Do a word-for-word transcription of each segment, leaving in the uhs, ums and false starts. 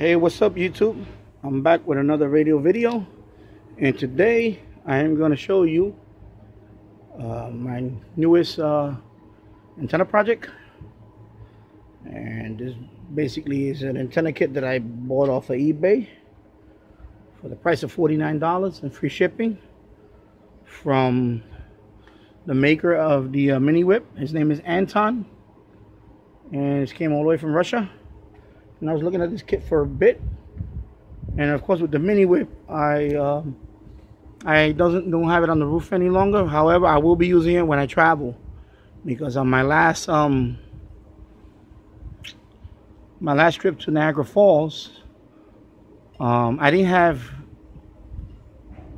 Hey, what's up YouTube? I'm back with another radio video, and today I am going to show you uh, my newest uh, antenna project. And this basically is an antenna kit that I bought off of eBay for the price of forty-nine dollars and free shipping from the maker of the uh, Mini Whip. His name is Anton, and this came all the way from Russia. And I was looking at this kit for a bit, and of course with the Mini Whip, I um, I doesn't don't have it on the roof any longer. However, I will be using it when I travel, because on my last um my last trip to Niagara Falls, um, I didn't have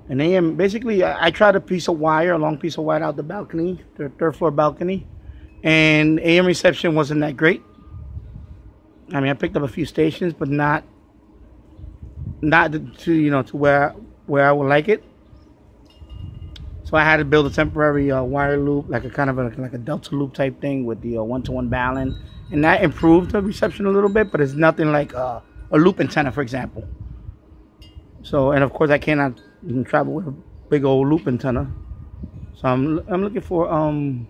an A M. Basically, I, I tried a piece of wire, a long piece of wire out the balcony, the third floor balcony, and A M reception wasn't that great. I mean, I picked up a few stations, but not, not to, you know, to where, where I would like it. So I had to build a temporary uh, wire loop, like a kind of a, like a delta loop type thing with the one-to-one balun. And that improved the reception a little bit, but it's nothing like uh, a loop antenna, for example. So, and of course I cannot even travel with a big old loop antenna. So I'm, I'm looking for, um,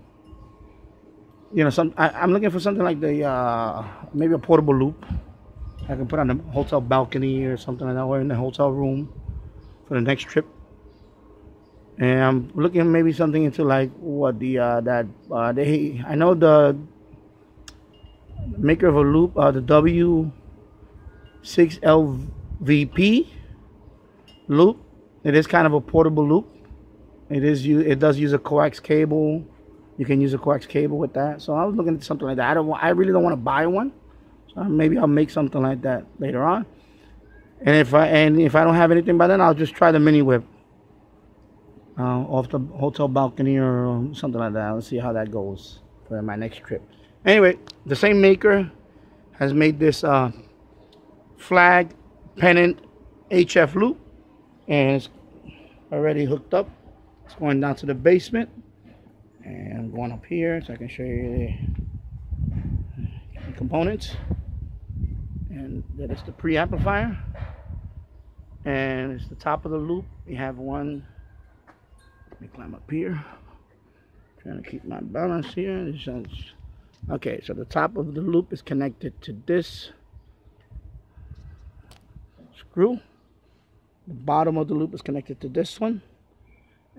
you know, some, I, I'm looking for something like the, uh, maybe a portable loop I can put on the hotel balcony or something like that, or in the hotel room for the next trip. And I'm looking maybe something into like what the, uh, that, uh, they, I know the maker of a loop, uh, the W six L V P loop. It is kind of a portable loop. It is, it does use a coax cable. You can use a coax cable with that. So I was looking at something like that. I don't want, I really don't want to buy one. So maybe I'll make something like that later on. And if I and if I don't have anything by then, I'll just try the Mini Whip uh, off the hotel balcony or something like that. Let's see how that goes for my next trip. Anyway, the same maker has made this uh, Flag/Pennant H F loop, and it's already hooked up. It's going down to the basement. And I'm going up here so I can show you the components. And that is the preamplifier. And it's the top of the loop. You have one. Let me climb up here. I'm trying to keep my balance here. This is, okay, so the top of the loop is connected to this screw. The bottom of the loop is connected to this one.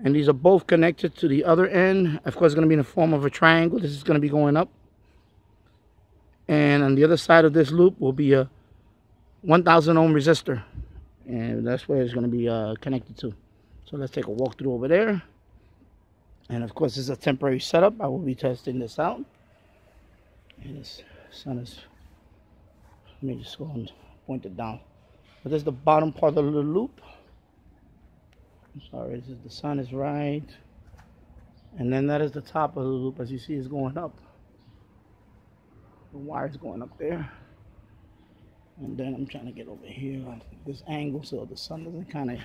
And these are both connected to the other end. Of course, it's going to be in the form of a triangle. This is going to be going up. And on the other side of this loop will be a one thousand ohm resistor. And that's where it's going to be uh, connected to. So let's take a walk through over there. And of course, this is a temporary setup. I will be testing this out. And this sun is... Let me just go and point it down. But this is the bottom part of the loop. I'm sorry, this is, the sun is right. And then that is the top of the loop. As you see, it's going up. The wire is going up there. And then I'm trying to get over here on this angle so the sun doesn't kind of...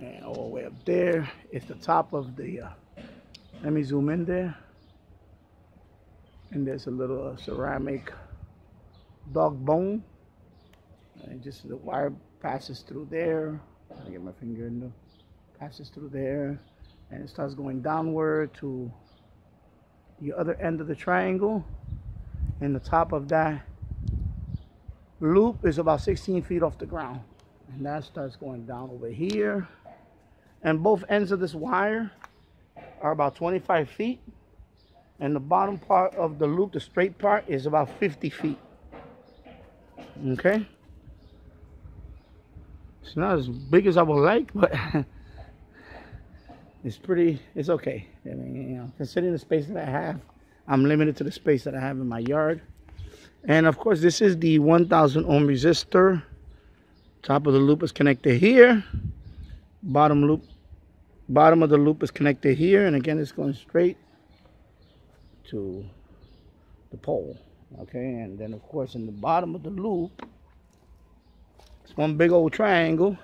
And all the way up there. It's the top of the... Uh, let me zoom in there. And there's a little uh, ceramic dog bone. And just the wire passes through there. I get my finger in the passes through there, and it starts going downward to the other end of the triangle. And the top of that loop is about sixteen feet off the ground, and that starts going down over here. And both ends of this wire are about twenty-five feet, and the bottom part of the loop, the straight part, is about fifty feet. Okay. It's not as big as I would like, but it's pretty, it's okay. I mean, you know, considering the space that I have, I'm limited to the space that I have in my yard. And of course, this is the one thousand ohm resistor. Top of the loop is connected here. Bottom loop, bottom of the loop is connected here. And again, it's going straight to the pole. Okay, and then of course, in the bottom of the loop, it's one big old triangle.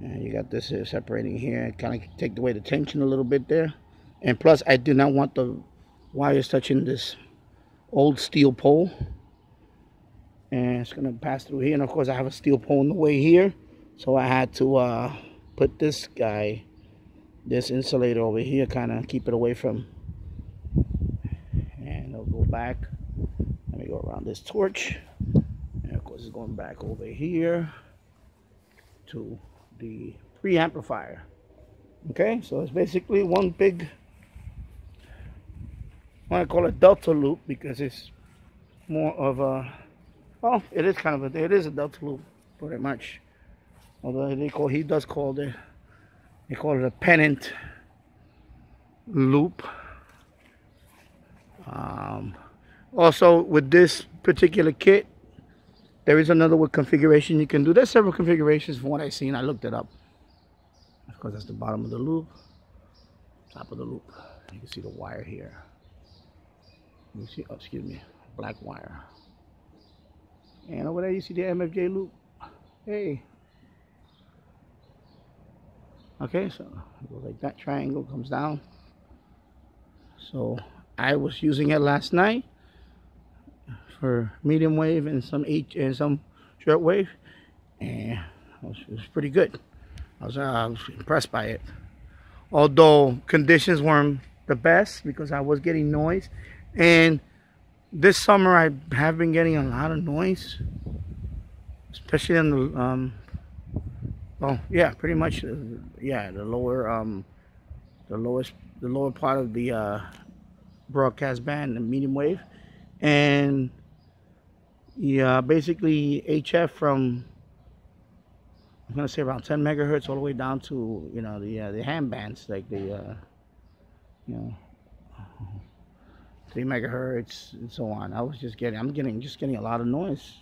And you got this here separating here. Kind of take away the tension a little bit there. And plus, I do not want the wires touching this old steel pole, and it's gonna pass through here. And of course I have a steel pole in the way here, so I had to uh, put this guy, this insulator over here, kind of keep it away from, and it'll go back. Let me go around this torch, and of course it's going back over here to the preamplifier. Okay, so it's basically one big, I want to call it delta loop because it's more of a, well, it is kind of a, it is a delta loop pretty much. Although they call, he does call the, they call it a pennant loop. Um, also with this particular kit, there is another configuration you can do. There's several configurations from what I've seen. I looked it up. Of course, that's the bottom of the loop, top of the loop. You can see the wire here. You see, oh, excuse me, black wire. And over there, you see the M F J loop. Hey. Okay, so it goes like that. Triangle comes down. So I was using it last night for medium wave and some H and some short wave, and it was, it was pretty good. I was, uh, I was impressed by it, although conditions weren't the best because I was getting noise. And this summer I have been getting a lot of noise, especially in the um well, yeah, pretty much, uh, yeah, the lower um the lowest the lower part of the uh broadcast band, the medium wave, and yeah, basically H F from, I'm gonna say around ten megahertz all the way down to, you know, the uh, the hand bands, like the uh you know, three megahertz and so on. I was just getting, I'm getting, just getting a lot of noise.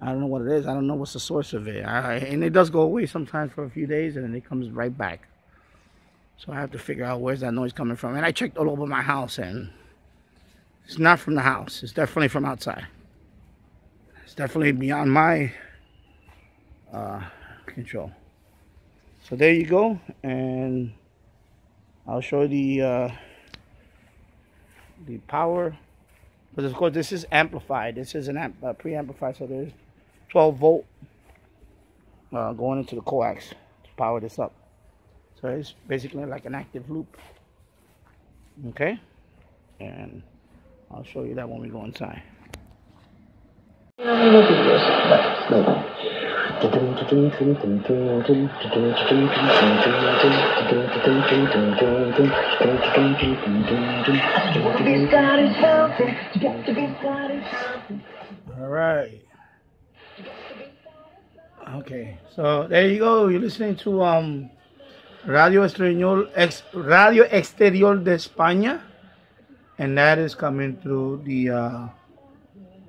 I don't know what it is. I don't know what's the source of it. I, and it does go away sometimes for a few days, and then it comes right back. So I have to figure out where's that noise coming from. And I checked all over my house, and it's not from the house. It's definitely from outside. It's definitely beyond my uh, control. So there you go, and I'll show the... Uh, the power, but of course this is amplified. This is an amp, uh, pre-amplified, so there's twelve volt uh, going into the coax to power this up. So it's basically like an active loop. Okay, and I'll show you that when we go inside. All right. Okay, so there you go. You're listening to um Radio Exterior, Ex, Radio Exterior de España, and that is coming through the uh,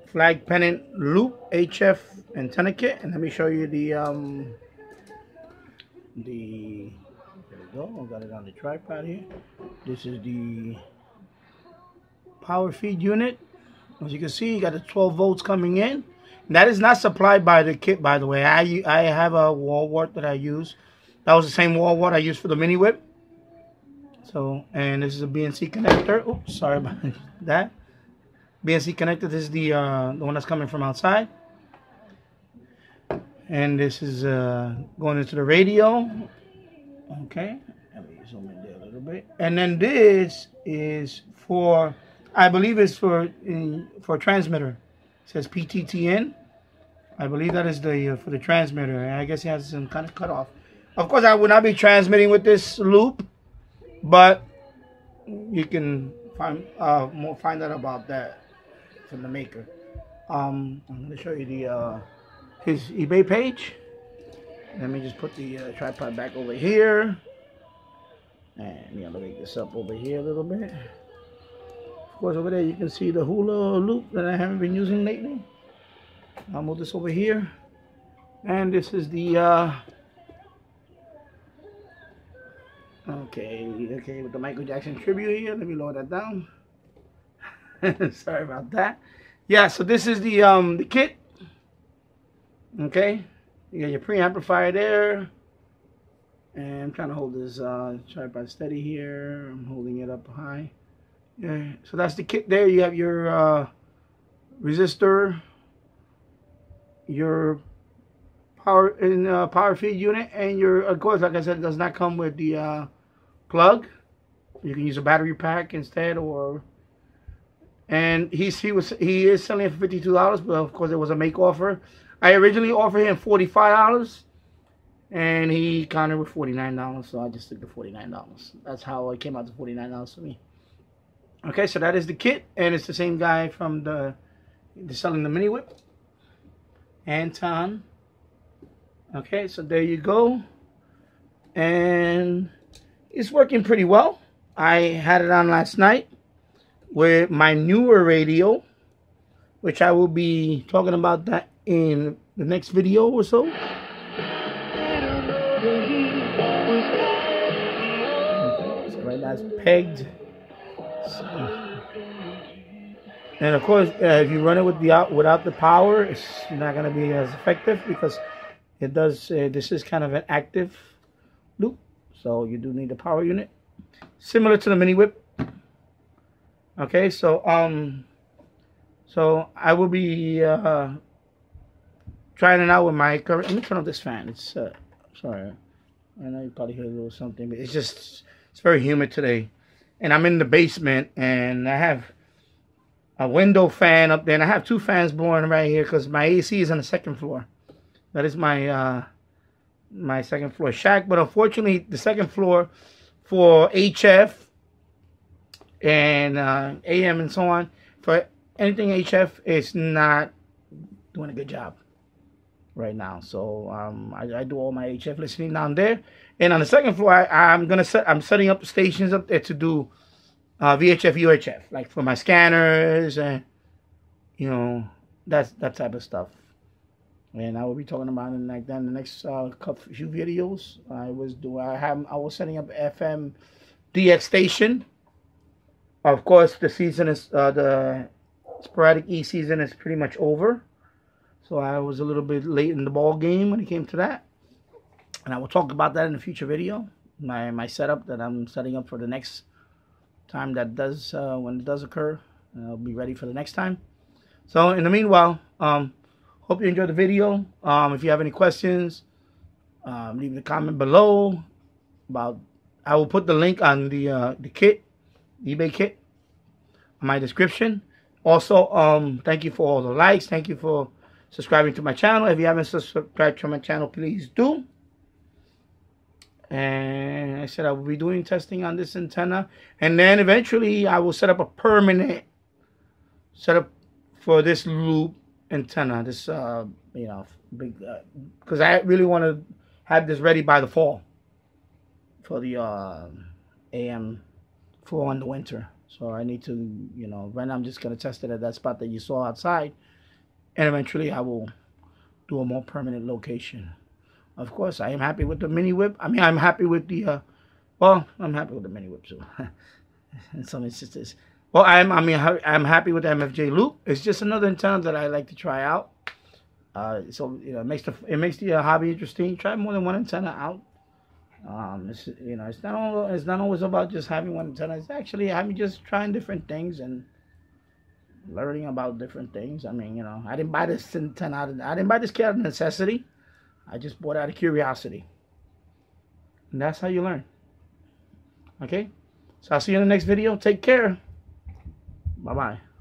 Flag Pennant Loop H F antenna kit. And let me show you the um the there we go, I got it on the tripod here. This is the power feed unit. As you can see, you got the twelve volts coming in. And that is not supplied by the kit, by the way. I I have a wall wart that I use. That was the same wall wart I used for the Mini Whip. So, and this is a B N C connector. Oops, sorry about that. B N C connector, this is the uh the one that's coming from outside. And this is uh, going into the radio. Okay, let me zoom in there a little bit. And then this is for, I believe it's for in, for transmitter. It says P T T N. I believe that is the uh, for the transmitter. And I guess it has some kind of cutoff. Of course, I would not be transmitting with this loop, but you can find uh, more find out about that from the maker. Um, I'm going to show you the. Uh, his eBay page. Let me just put the uh, tripod back over here, and yeah, let me make this up over here a little bit. Of course, over there you can see the hula loop that I haven't been using lately. I'll move this over here, and this is the uh okay okay with the Michael Jackson tribute here. Let me lower that down. Sorry about that. Yeah, so this is the um the kit. Okay, you got your preamplifier there, and I'm trying to hold this uh, tripod steady here. I'm holding it up high. Yeah, so that's the kit there. You have your uh, resistor, your power in uh, power feed unit, and your, of course, like I said, it does not come with the uh, plug. You can use a battery pack instead, or and he's, he was he is selling it for fifty-two dollars, but of course it was a make offer. I originally offered him forty-five dollars, and he countered with forty-nine dollars, so I just took the forty-nine dollars. That's how it came out to forty-nine dollars for me. Okay, so that is the kit, and it's the same guy from the, the selling the Mini Whip, Anton. Okay, so there you go, and it's working pretty well. I had it on last night with my newer radio, which I will be talking about that in the next video or so. Okay, so right now it's pegged. So, and of course, uh, if you run it with the out without the power, it's not going to be as effective, because it does. Uh, this is kind of an active loop, so you do need a power unit, similar to the Mini Whip. Okay, so um, so I will be uh, trying it out with my current. Let me turn off this fan. It's uh, sorry, I know you probably hear a little something, but it's just it's very humid today, and I'm in the basement, and I have a window fan up there, and I have two fans blowing right here because my A C is on the second floor. That is my uh, my second floor shack, but unfortunately, the second floor for H F and uh, A M and so on, for anything H F, it's not doing a good job right now. So um, I, I do all my H F listening down there, and on the second floor, I, I'm gonna set. I'm setting up stations up there to do uh, V H F, U H F, like for my scanners and, you know, that's that type of stuff. And I will be talking about it like that in the next uh, few videos. I was do I have I was setting up F M D X station. Of course, the season is uh, the sporadic E season is pretty much over, so I was a little bit late in the ball game when it came to that. And I will talk about that in a future video. My my setup that I'm setting up for the next time that does uh, when it does occur. I'll be ready for the next time. So in the meanwhile, um. hope you enjoyed the video. Um, if you have any questions, um, leave a comment below. About I will put the link on the uh, the kit, eBay kit, in my description. Also, um, thank you for all the likes. Thank you for subscribing to my channel. If you haven't subscribed to my channel, please do. And I said I will be doing testing on this antenna, and then eventually I will set up a permanent setup for this loop antenna, this uh you know, big, because uh, I really want to have this ready by the fall for the uh A M for on the winter. So I need to, you know, right now I'm just going to test it at that spot that you saw outside, and eventually I will do a more permanent location. Of course, I am happy with the Mini Whip. I mean, I'm happy with the uh well I'm happy with the Mini Whip too in some instances. Well, I'm, I mean, I'm happy with the M F J loop. It's just another antenna that I like to try out. Uh, so, you know, it makes the, it makes the uh, hobby interesting. Try more than one antenna out. Um, it's, you know, it's not, all, it's not always about just having one antenna. It's actually, I mean, just trying different things and learning about different things. I mean, you know, I didn't buy this antenna out of, I didn't buy this kit out of necessity. I just bought it out of curiosity. And that's how you learn. Okay? So I'll see you in the next video. Take care. Bye-bye.